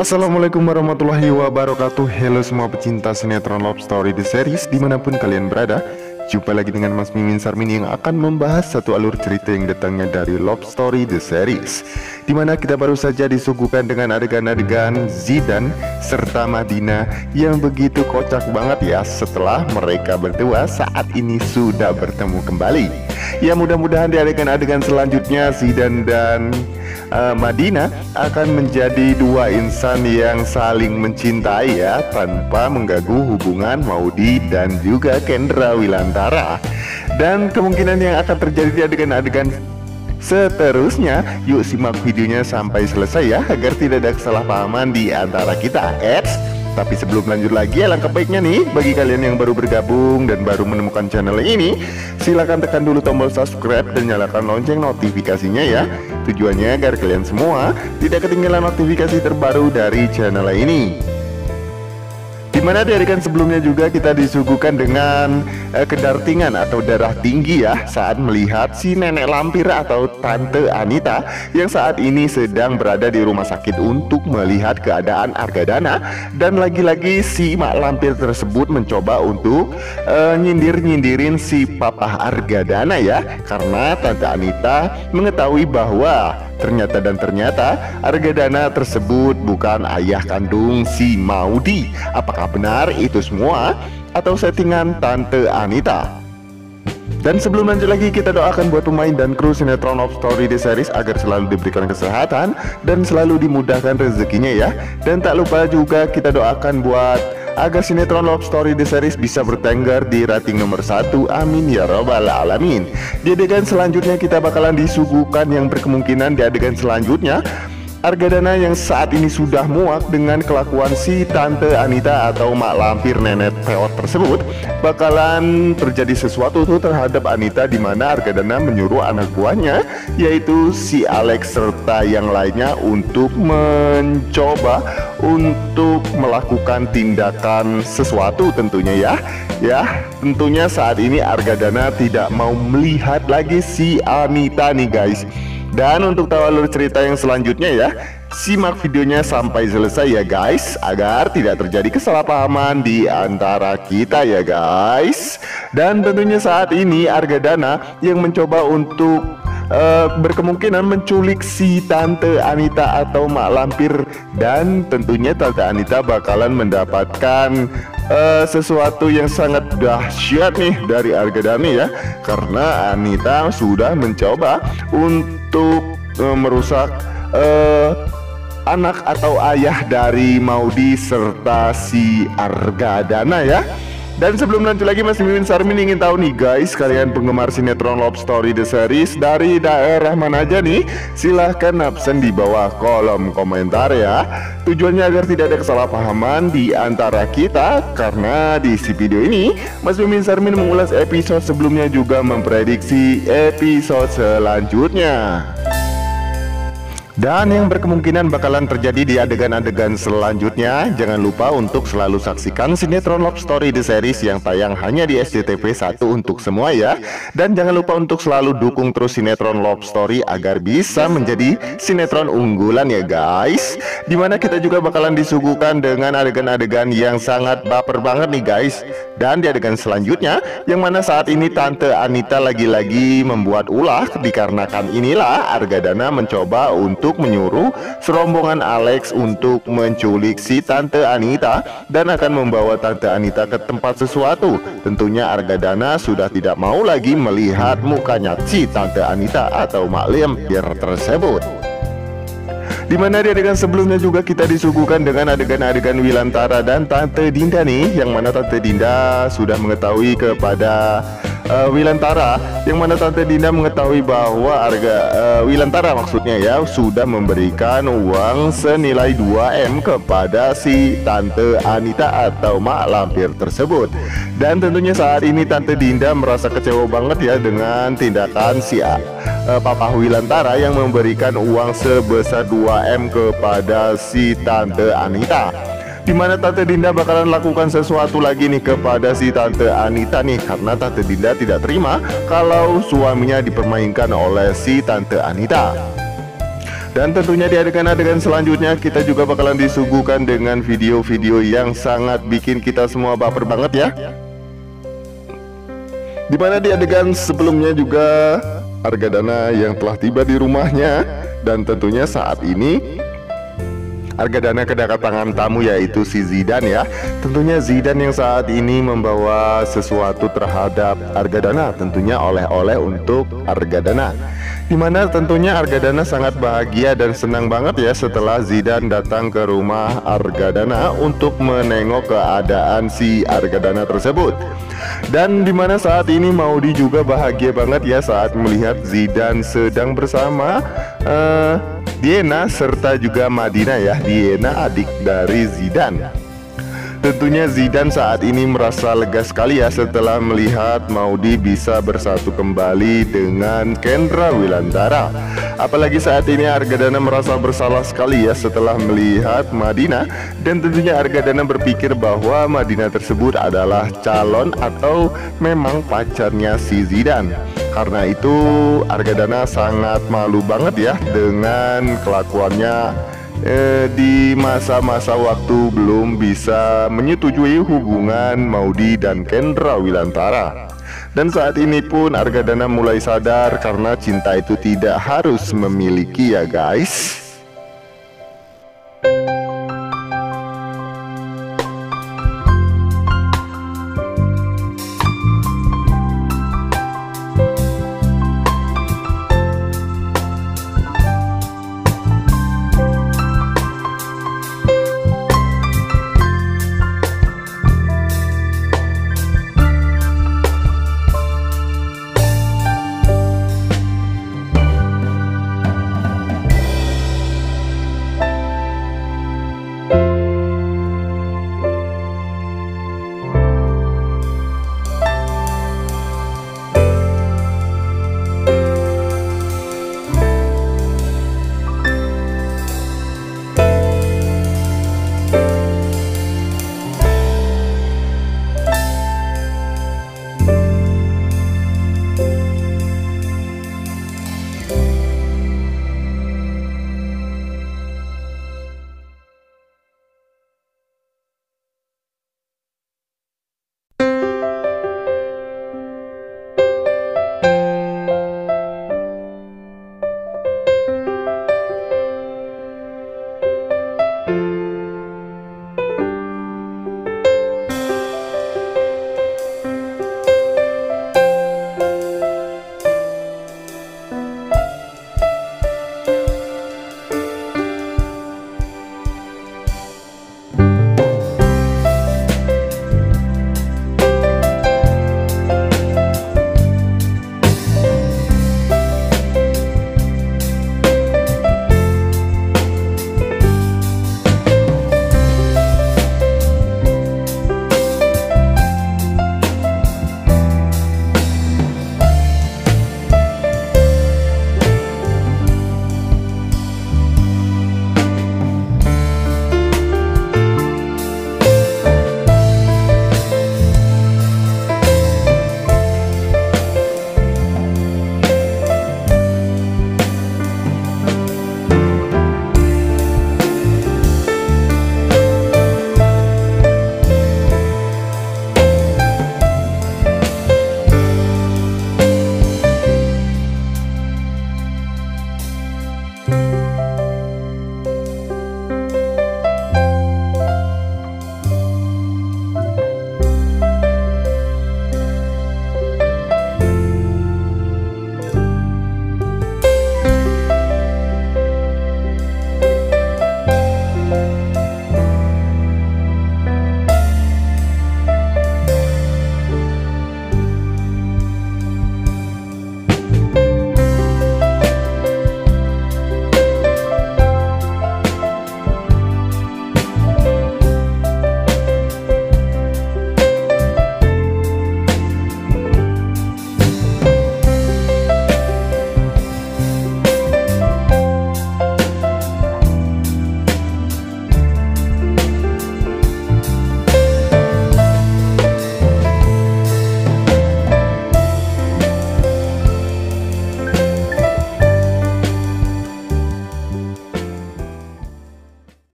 Assalamualaikum warahmatullahi wabarakatuh. Halo semua pecinta sinetron Love Story The Series dimanapun kalian berada. Jumpa lagi dengan Mas Mimin Sarmin yang akan membahas satu alur cerita yang datangnya dari Love Story The Series, dimana kita baru saja disuguhkan dengan adegan-adegan Zidane serta Madina yang begitu kocak banget ya. Setelah mereka berdua saat ini sudah bertemu kembali. Ya mudah-mudahan di adegan-adegan selanjutnya Zidane dan Madina akan menjadi dua insan yang saling mencintai ya, tanpa mengganggu hubungan Maudi dan juga Kendra Wilantara. Dan kemungkinan yang akan terjadi di adegan-adegan seterusnya, yuk simak videonya sampai selesai ya, agar tidak ada kesalahpahaman di antara kita. Tapi sebelum lanjut lagi, alangkah baiknya nih bagi kalian yang baru bergabung dan baru menemukan channel ini, silahkan tekan dulu tombol subscribe dan nyalakan lonceng notifikasinya ya. Tujuannya agar kalian semua tidak ketinggalan notifikasi terbaru dari channel ini. Dimana di adegan sebelumnya juga kita disuguhkan dengan kedartingan atau darah tinggi ya, saat melihat si Nenek Lampir atau Tante Anita yang saat ini sedang berada di rumah sakit untuk melihat keadaan Argadana. Dan lagi-lagi si Mak Lampir tersebut mencoba untuk nyindir-nyindirin si Papa Argadana ya, karena Tante Anita mengetahui bahwa ternyata Argadana tersebut bukan ayah kandung si Maudi. Apakah benar itu semua atau settingan Tante Anita? Dan sebelum lanjut lagi, kita doakan buat pemain dan kru sinetron Love Story The Series agar selalu diberikan kesehatan dan selalu dimudahkan rezekinya ya. Dan tak lupa juga kita doakan buat agar sinetron Love Story The Series bisa bertengger di rating nomor 1. Amin ya robbal alamin. Di adegan selanjutnya kita bakalan disuguhkan yang berkemungkinan di adegan selanjutnya Argadana yang saat ini sudah muak dengan kelakuan si Tante Anita atau Mak Lampir Nenek Peot tersebut. Bakalan terjadi sesuatu tuh terhadap Anita, dimana Argadana menyuruh anak buahnya yaitu si Alex serta yang lainnya untuk mencoba untuk melakukan tindakan sesuatu tentunya ya. Tentunya saat ini Argadana tidak mau melihat lagi si Anita nih guys. Dan untuk tahu alur cerita yang selanjutnya ya, simak videonya sampai selesai ya guys, agar tidak terjadi kesalahpahaman di antara kita ya guys. Dan tentunya saat ini Argadana yang mencoba untuk berkemungkinan menculik si Tante Anita atau Mak Lampir. Dan tentunya Tante Anita bakalan mendapatkan sesuatu yang sangat dahsyat nih dari Argadana ya, karena Anita sudah mencoba untuk merusak anak atau ayah dari Maudi serta si Argadana ya. Dan sebelum lanjut lagi, Mas Mimin Sarmin ingin tahu nih guys, kalian penggemar sinetron Love Story The Series dari daerah mana aja nih? Silahkan absen di bawah kolom komentar ya. Tujuannya agar tidak ada kesalahpahaman di antara kita, karena di si video ini Mas Mimin Sarmin mengulas episode sebelumnya juga memprediksi episode selanjutnya. Dan yang berkemungkinan bakalan terjadi di adegan-adegan selanjutnya. Jangan lupa untuk selalu saksikan sinetron Love Story The Series yang tayang hanya di SCTV 1 untuk semua ya. Dan jangan lupa untuk selalu dukung terus sinetron Love Story agar bisa menjadi sinetron unggulan ya guys. Dimana kita juga bakalan disuguhkan dengan adegan-adegan yang sangat baper banget nih guys. Dan di adegan selanjutnya, yang mana saat ini Tante Anita lagi-lagi membuat ulah, dikarenakan inilah Argadana mencoba untuk menyuruh serombongan Alex untuk menculik si Tante Anita dan akan membawa Tante Anita ke tempat sesuatu. Tentunya Argadana sudah tidak mau lagi melihat mukanya si Tante Anita atau Mak Lampir tersebut. Dimana di adegan sebelumnya juga kita disuguhkan dengan adegan-adegan Wilantara dan Tante Dinda nih, yang mana Tante Dinda sudah mengetahui kepada Wilantara, yang mana Tante Dinda mengetahui bahwa Wilantara maksudnya ya, sudah memberikan uang senilai 2M kepada si Tante Anita atau Mak Lampir tersebut. Dan tentunya saat ini Tante Dinda merasa kecewa banget ya dengan tindakan si Papa Wilantara yang memberikan uang sebesar 2M kepada si Tante Anita. Dimana Tante Dinda bakalan lakukan sesuatu lagi nih kepada si Tante Anita nih, karena Tante Dinda tidak terima kalau suaminya dipermainkan oleh si Tante Anita. Dan tentunya di adegan-adegan selanjutnya kita juga bakalan disuguhkan dengan video-video yang sangat bikin kita semua baper banget ya. Dimana di adegan sebelumnya juga Argadana yang telah tiba di rumahnya. Dan tentunya saat ini Argadana kedatangan tamu yaitu si Zidane ya. Tentunya Zidane yang saat ini membawa sesuatu terhadap Argadana, tentunya oleh-oleh untuk Argadana. Dimana tentunya Argadana sangat bahagia dan senang banget ya setelah Zidane datang ke rumah Argadana untuk menengok keadaan si Argadana tersebut. Dan dimana saat ini Maudi juga bahagia banget ya saat melihat Zidane sedang bersama Diena serta juga Madina ya. Diena adik dari Zidane. Tentunya Zidane saat ini merasa lega sekali ya setelah melihat Maudi bisa bersatu kembali dengan Kendra Wilantara. Apalagi saat ini Argadana merasa bersalah sekali ya setelah melihat Madina. Dan tentunya Argadana berpikir bahwa Madina tersebut adalah calon atau memang pacarnya si Zidane. Karena itu Argadana sangat malu banget ya dengan kelakuannya di masa-masa waktu belum bisa menyetujui hubungan Maudi dan Kendra Wilantara. Dan saat ini pun Argadana mulai sadar karena cinta itu tidak harus memiliki ya guys.